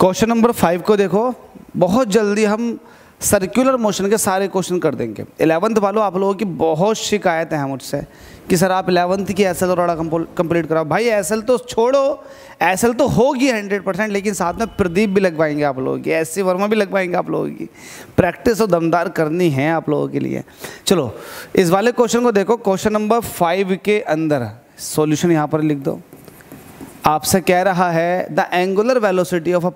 Question number 5 को देखो, बहुत जल्दी हम सर्कुलर मोशन के सारे क्वेश्चन कर देंगे। 11th वालों, आप लोगों की बहुत शिकायतें हैं मुझझसे कि सर आप 11th की एसएल और आड़ा कंप्लीट कराओ। भाई एसएल तो छोड़ो, एसएल तो होगी 100%, लेकिन साथ में प्रदीप भी लगवाएंगे आप लोगों की, एचसी वर्मा भी लगवाएंगे आप लोगों की। प्रैक्टिस और दमदार करनी है आप लोगों के लिए। चलो इस वाले क्वेश्चन को देखो, क्वेश्चन नंबर 5 के अंदर सॉल्यूशन यहाँ पर लिख दो। आपसे कह रहा है the angular velocity of a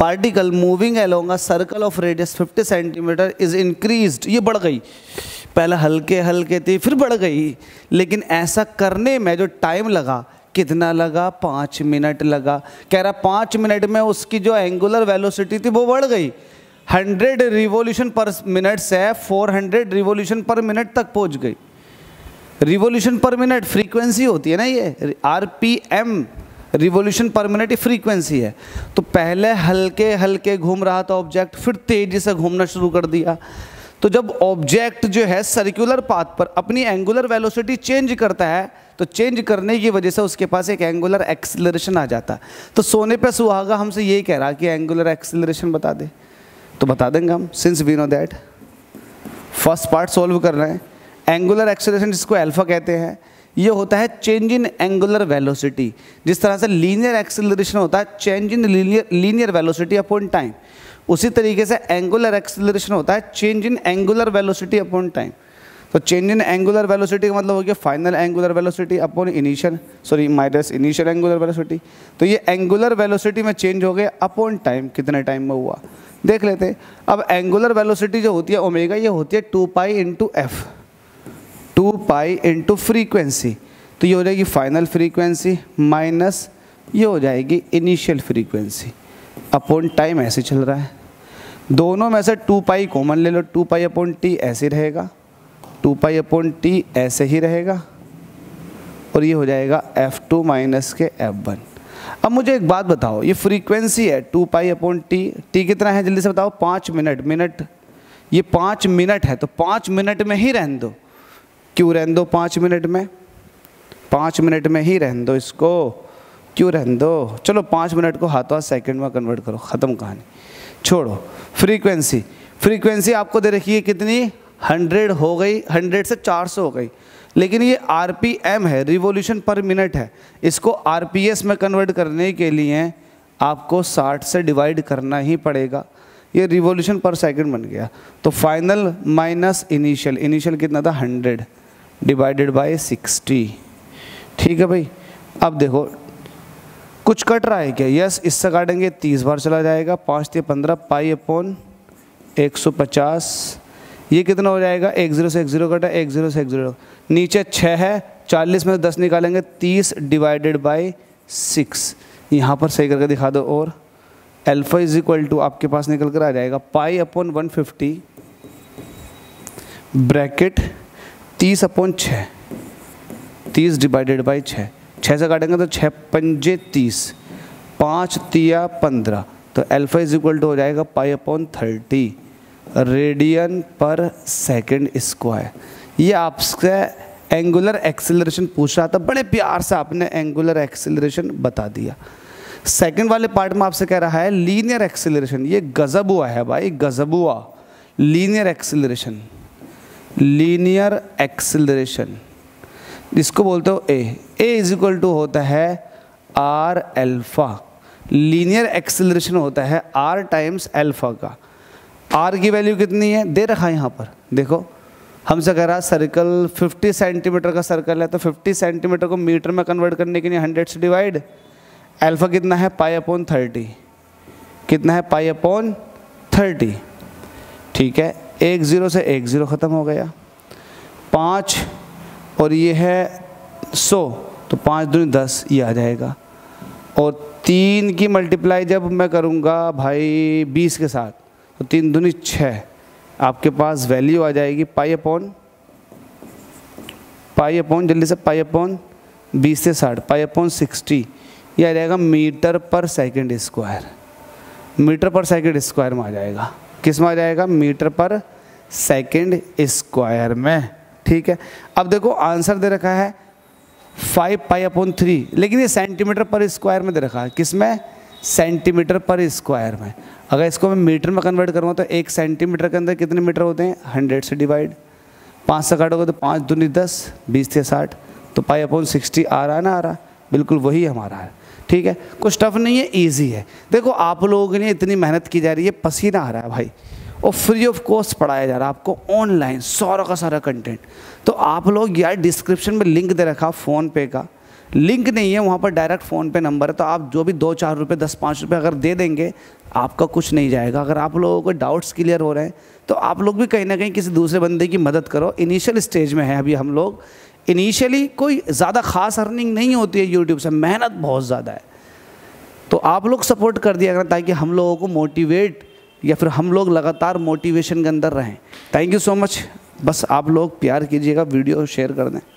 particle moving along a circle of radius 50 centimetre is increased. ये बढ़ गई, पहले हल्के हल्के थी फिर बढ़ गई, लेकिन ऐसा करने में जो टाइम लगा कितना लगा, 5 मिनट लगा। कह रहा 5 मिनट में उसकी जो एंगुलर वेलोसिटी थी वो बढ़ गई, 100 रिवोल्यूशन पर मिनट से 400 रिवोल्यूशन पर मिनट तक पहुंच गई। रिवोल्यूशन पर मिनट फ्रीक्वेंसी होती है ना, ये RPM रिवोल्यूशन पर मिनट की फ्रीक्वेंसी है। तो पहले हल्के हल्के घूम रहा था ऑब्जेक्ट, फिर तेज़ी से घूमना शुरू कर दिया। तो जब ऑब्जेक्ट जो है सर्कुलर पाथ पर अपनी एंगुलर वेलोसिटी चेंज करता है तो चेंज करने की वजह से उसके पास एक एंगुलर एक्सीलरेशन आ जाता है। तो सोने पे सुहागा हमसे यही कह रहा कि एंगुलर एक्सीलरेशन बता दे, तो बता देंगे हम। Since we know that first part solve कर रहे हैं, एंगुलर एक्सीलरेशन जिसको अल्फा कहते हैं, ये होता है चेंज इन एंगुलर वेलोसिटी। जिस तरह से लीनियर एक्सीलरेशन होता है change in linear velocity upon time, उसी तरीके से एंगुलर एक्सीलरेशन होता है change in angular velocity upon time. तो चेंज इन एंगुलर वेलोसिटी का मतलब हो गया final angular velocity upon initial, sorry minus initial angular velocity. तो ये एंगुलर वेलोसिटी में चेंज हो गया अपॉन टाइम, कितने टाइम में हुआ देख लेते हैं। अब एंगुलर वेलोसिटी जो होती है ओमेगा, ये होती है 2π × f, 2π × फ्रीक्वेंसी। तो ये हो जाएगी फाइनल फ्रीक्वेंसी माइनस ये हो जाएगी इनिशियल फ्रीक्वेंसी अपॉन टाइम, ऐसे चल रहा है। दोनों में से 2π कॉमन ले लो, 2π/t ऐसे रहेगा, 2π/t ऐसे ही रहेगा, और ये हो जाएगा f2 - f1। अब मुझे एक बात बताओ, ये फ्रीक्वेंसी है 2π/t, t कितना है जल्दी से बताओ, 5 मिनट। ये 5 मिनट है तो 5 मिनट में ही रहने दो। क्यों रहने दो 5 मिनट में? 5 मिनट में ही रहने दो इसको, क्यों रहने दो? चलो 5 मिनट को हाथों हाथ सेकंड में कन्वर्ट करो, ख़त्म कहानी, छोड़ो। फ्रीक्वेंसी आपको दे रखी है कितनी, 100 हो गई, 100 से 400 हो गई, लेकिन ये RPM है, रिवोल्यूशन पर मिनट है। इसको RPS में कन्वर्ट करने के लिए आपको 60 से डिवाइड करना ही पड़ेगा। ये रिवोल्यूशन पर सेकंड बन गया। तो फाइनल माइनस इनिशियल, इनिशियल कितना था 100 डिवाइडेड बाय 60। ठीक है भाई, अब देखो कुछ कट रहा है क्या? यस, इससे काटेंगे 30 बार चला जाएगा, 5×3 = 15, π/150। ये कितना हो जाएगा, 10 से 10 कटा, 10 से 10, नीचे 6 है, 40 में 10 निकालेंगे, 30 डिवाइडेड बाई 6। यहाँ पर सही करके दिखा दो। और अल्फा इज इक्वल टू आपके पास निकल कर आ जाएगा π/150 ब्रैकेट 30/6, 30 डिवाइडेड बाई 6, 6 से काटेंगे तो 6 पंजे 30, 5×3 = 15। तो अल्फा इज इक्वल टू हो जाएगा π/30 रेडियन पर सेकंड स्क्वायर। ये आपसे एंगुलर एक्सीलरेशन पूछ रहा था, बड़े प्यार से आपने एंगुलर एक्सीलरेशन बता दिया। सेकंड वाले पार्ट में आपसे कह रहा है लीनियर एक्सीलरेशन। ये गजब हुआ है भाई, गजब हुआ। लीनियर एक्सीलरेशन इसको बोलते हो a = होता है r अल्फ़ा। लीनियर एक्सीलरेशन होता है r टाइम्स अल्फ़ा का। r की वैल्यू कितनी है दे रखा है यहाँ पर, देखो हमसे कह रहा है सर्कल 50 सेंटीमीटर का सर्कल है, तो 50 सेंटीमीटर को मीटर में कन्वर्ट करने के लिए 100 से डिवाइड। अल्फ़ा कितना है π/30, कितना है π/30। ठीक है, 10 से 10 ख़त्म हो गया, 5 और ये है 100, तो 5×2 = 10, ये आ जाएगा। और 3 की मल्टीप्लाई जब मैं करूँगा भाई 20 के साथ, तो 3×2 = 6, आपके पास वैल्यू आ जाएगी पाई अपॉन जल्दी से π/20 से 60, π/60। यह आ जाएगा मीटर पर सेकंड स्क्वायर, मीटर पर सेकंड स्क्वायर में आ जाएगा। किस में आ जाएगा? मीटर पर सेकंड स्क्वायर में। ठीक है, अब देखो आंसर दे रखा है 5π/3, लेकिन ये सेंटीमीटर पर स्क्वायर में दे रखा है। किस में? सेंटीमीटर पर स्क्वायर में। अगर इसको मैं मीटर में कन्वर्ट करूँगा तो एक सेंटीमीटर के अंदर कितने मीटर होते हैं, 100 से डिवाइड। 5 से काटोगे तो 5 दूनी 10, 20 थे 60, तो π/60 आ रहा है ना, आ रहा बिल्कुल वही हमारा है। ठीक है, कुछ टफ नहीं है, ईजी है। देखो आप लोगों के लिए इतनी मेहनत की जा रही है, पसीना आ रहा है भाई, और फ्री ऑफ कॉस्ट पढ़ाया जा रहा है आपको ऑनलाइन सारा का सारा कंटेंट। तो आप लोग यार डिस्क्रिप्शन में लिंक दे रखा फ़ोनपे का, लिंक नहीं है वहाँ पर, डायरेक्ट फ़ोनपे नंबर है। तो आप जो भी 2-4 रुपये 10-5 रुपये अगर दे देंगे आपका कुछ नहीं जाएगा। अगर आप लोगों को डाउट्स क्लियर हो रहे हैं तो आप लोग भी कहीं ना कहीं किसी दूसरे बंदे की मदद करो। इनिशियल स्टेज में है अभी हम लोग, इनिशियली कोई ज़्यादा खास अर्निंग नहीं होती है यूट्यूब से, मेहनत बहुत ज़्यादा है। तो आप लोग सपोर्ट कर दिया करना ताकि हम लोगों को मोटिवेट, या फिर हम लोग लगातार मोटिवेशन के अंदर रहें। Thank you so much. बस आप लोग प्यार कीजिएगा, वीडियो शेयर कर दें।